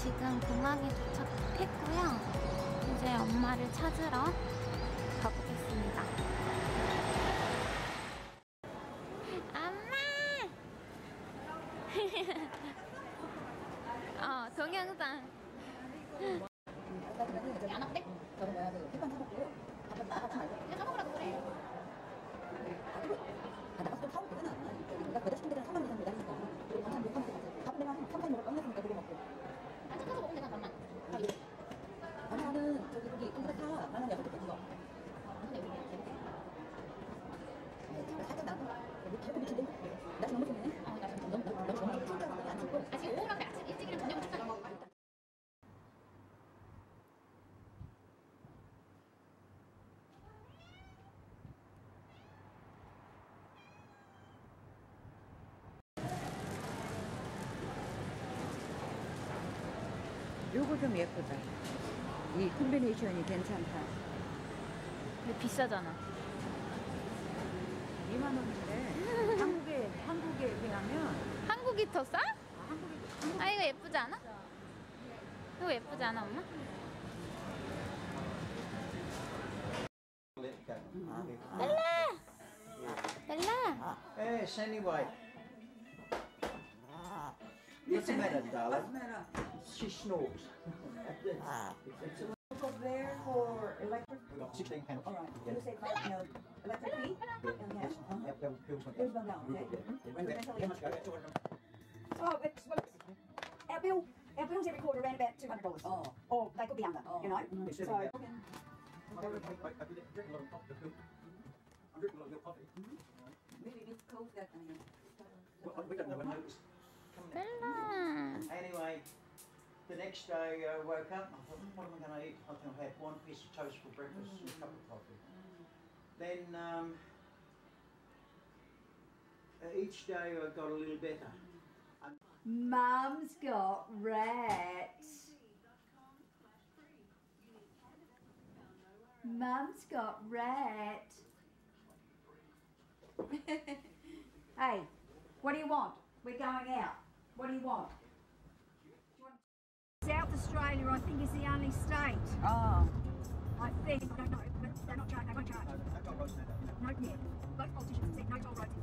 지금 공항에 도착했고요. 이제 엄마를 찾으러 가보겠습니다. 엄마! 동영상. 안 왔대? 저는 뭐야, 햇반 사먹고 밥을 다 같이 말고 그냥 사먹으라고 그래. 나가서 좀 사오면 되잖아. 내가 시킨 데는 3만 이상 매달리니까 그리고 반찬 못 사먹게 가지. 밥은 내가 한 3칸 먹을 빵냈으니까 그거 먹고 안 착해서 먹으면 되잖아. 밥만 바나나는 저기 거기 동그랗다. 바나나 6개 뺏은 거 근데 여기 네, 살짝 나고 결코 미친데? 날씨 너무 좋네. 너무 진짜 안 춥고 아직 오후랑 아침 일찍이랑 저녁은 춥다. 요거 좀 예쁘다. 이 콤비네이션이 괜찮다. 근데 비싸잖아. 2만 원인데 한국에 비하면 한국이 더 싸? 아 이거 예쁘지 않아? 이거 예쁘지 않아 엄마? 벨라! 벨라! 에이 shiny white. What's the matter, darling? What's the matter? She snorts. It's over there for electric. Chicken pan. All right. You say no. Electric heat. Yes. There's no down. Oh, it's well. Our bills every quarter around about $200. Oh. Or they could be under. You know. So. I drink a lot of your coffee. Maybe it's cold that I mean. Well, we don't know when it's. Bella. Anyway, the next day I woke up and I thought, what am I going to eat? I think I had one piece of toast for breakfast and a cup of coffee. Then each day I got a little better. Mum's got rats. Mum's got rat. Hey, what do you want? We're going out. What do you want? South Australia, I think, is the only state. Oh. I think. I don't know. But they're not charged. They won't charge. No toll roads. No, yeah. Both politicians said no toll roads.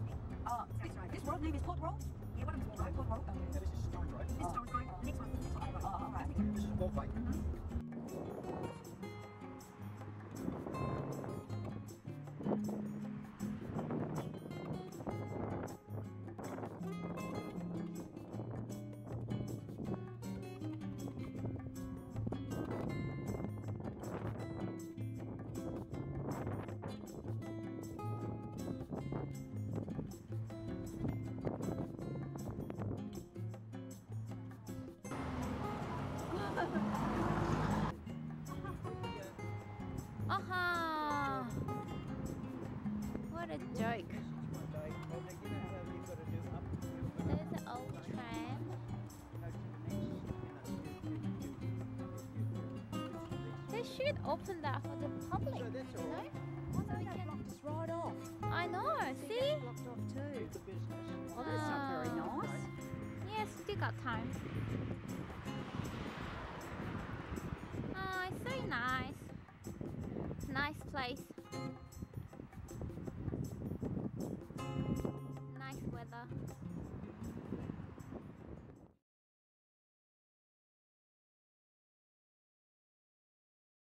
Oh, South Australia. This road name is Port Road? Yeah, one of them is Port Road. Okay. This is Torrens Road. This is Torrens Road. The next one is Torrens Road. Oh, all right. This is Walkway. Aha! What a joke! There's an old tram. They should open that for the public, you know? So we can block this right off. I know. See? Blocked off too. Oh, that's not very nice. Yes, still got time. It's so nice. Nice place. Nice weather.